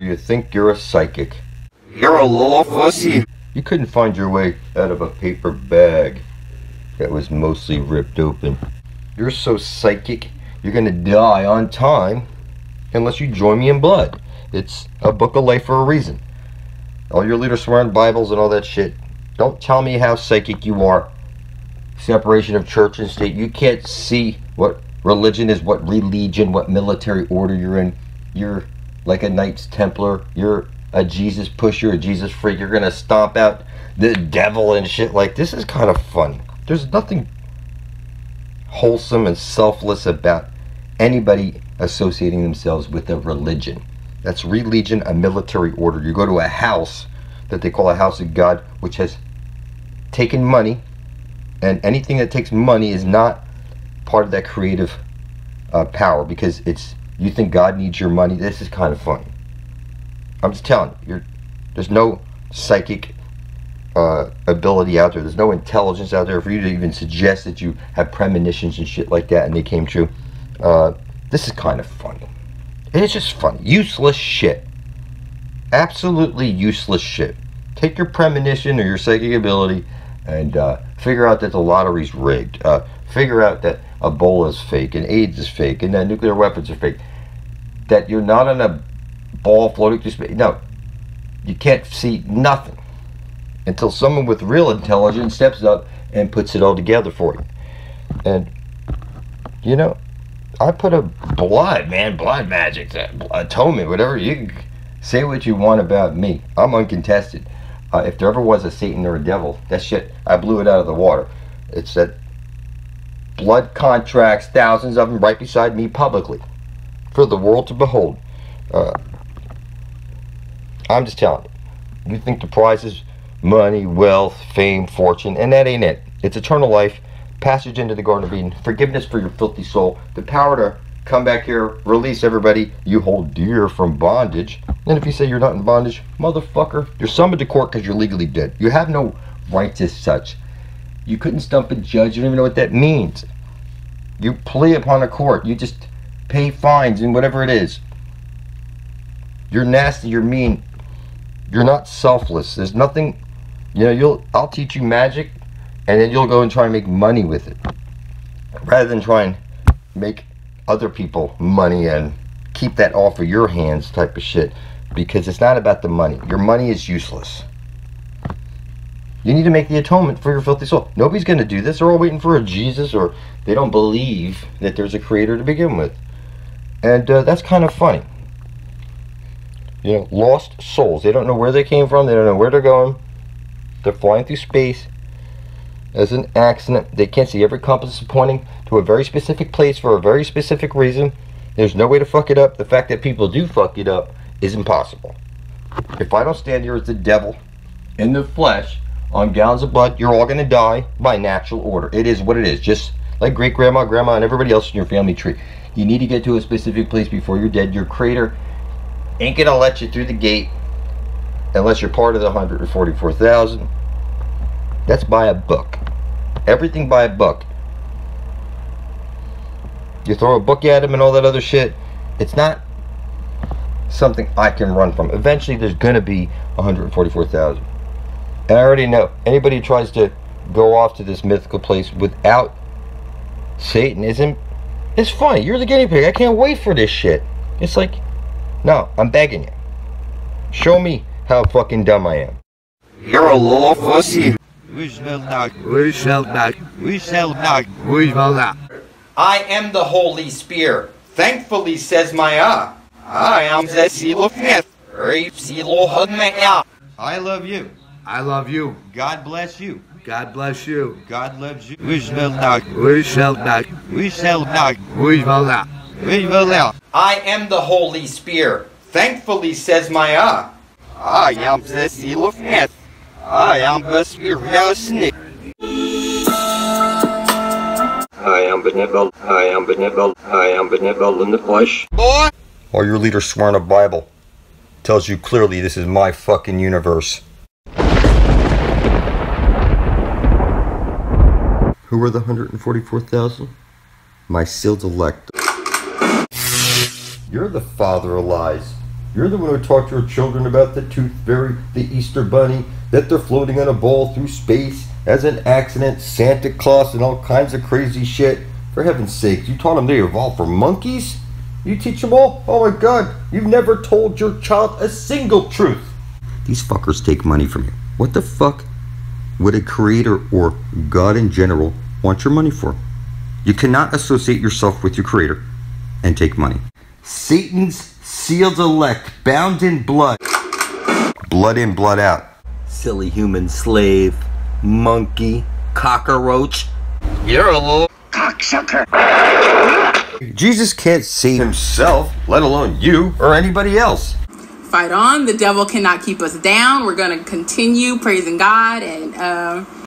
You think you're a psychic. You're a little pussy. You couldn't find your way out of a paper bag that was mostly ripped open. You're so psychic, you're gonna die on time unless you join me in blood. It's a book of life for a reason. All your leaders swearing Bibles and all that shit. Don't tell me how psychic you are. Separation of church and state. You can't see what religion is, what religion, what military order you're in. You're like a Knights Templar. You're a Jesus pusher, a Jesus freak. You're gonna stomp out the devil and shit. Like, this is kind of fun. There's nothing wholesome and selfless about anybody associating themselves with a religion. That's religion, a military order. You go to a house that they call a house of God, which has taken money, and anything that takes money is not part of that creative power, because it's, you think God needs your money. This is kind of funny. I'm just telling you, there's no psychic ability out there. There's no intelligence out there for you to even suggest that you have premonitions and shit like that and they came true. This is kind of funny. It's just funny. Useless shit. Absolutely useless shit. Take your premonition or your psychic ability and figure out that the lottery's rigged. Figure out that Ebola is fake and AIDS is fake and that nuclear weapons are fake. That you're not on a ball floating through space. No. You can't see nothing until someone with real intelligence steps up and puts it all together for you. And, you know, I put a blood, man, blood magic, atonement, whatever. You can say what you want about me. I'm uncontested. If there ever was a Satan or a devil, that shit, I blew it out of the water. It's that blood contracts, thousands of them right beside me publicly for the world to behold. I'm just telling you. You think the prize is money, wealth, fame, fortune, and that ain't it. It's eternal life, passage into the Garden of Eden, forgiveness for your filthy soul, the power to come back here, release everybody you hold dear from bondage. And if you say you're not in bondage, motherfucker, you're summoned to court because you're legally dead. You have no rights as such. You couldn't stump a judge. You don't even know what that means. You plea upon a court. You just pay fines and whatever it is. You're nasty. You're mean. You're not selfless. There's nothing, you know, I'll teach you magic, and then you'll go and try and make money with it, rather than try and make other people money and keep that off of your hands type of shit, because it's not about the money. Your money is useless. You need to make the atonement for your filthy soul. Nobody's going to do this. They're all waiting for a Jesus, or they don't believe that there's a creator to begin with. And that's kind of funny. You know, lost souls. They don't know where they came from. They don't know where they're going. They're flying through space as an accident. They can't see. Every compass is pointing to a very specific place for a very specific reason. There's no way to fuck it up. The fact that people do fuck it up is impossible. If I don't stand here as the devil in the flesh on gallons of blood, you're all going to die by natural order. It is what it is. Just like great grandma, grandma, and everybody else in your family tree. You need to get to a specific place before you're dead. Your creator ain't going to let you through the gate unless you're part of the 144,000. That's by a book. Everything by a book. You throw a book at him and all that other shit. It's not something I can run from. Eventually there's going to be 144,000. And I already know, anybody who tries to go off to this mythical place without Satan isn't... It's funny. You're the guinea pig. I can't wait for this shit. It's like... No, I'm begging you. Show me how fucking dumb I am. You're a little pussy. We shall not. We shall not. We shall not. We shall not. I am the Holy Spear. Thankfully, says my ah. I am the seal of death. I love you. I love you. God bless you. God bless you. God loves you. We shall not. We shall not. We shall not. We shall not. I am the Holy Spear. Thankfully, says my ah. I am the seal of death. I am the spear of snake. I am benevolent. I am benevolent. I am benevolent in the flesh. Boy! While your leader swearing a Bible tells you clearly this is my fucking universe. Who are the 144,000? My sealed elect. You're the father of lies. You're the one who taught your children about the tooth fairy, the Easter bunny, that they're floating on a ball through space as an accident, Santa Claus, and all kinds of crazy shit. For heaven's sake, you taught them they evolved from monkeys? You teach them all? Oh my God, you've never told your child a single truth. These fuckers take money from you. What the fuck would a creator or God in general want your money for? You cannot associate yourself with your creator and take money. Satan's sealed elect, bound in blood. Blood in, blood out. Silly human slave, monkey, cockroach. You're a little cocksucker. Jesus can't save himself, let alone you or anybody else. Fight on. The devil cannot keep us down. We're going to continue praising God and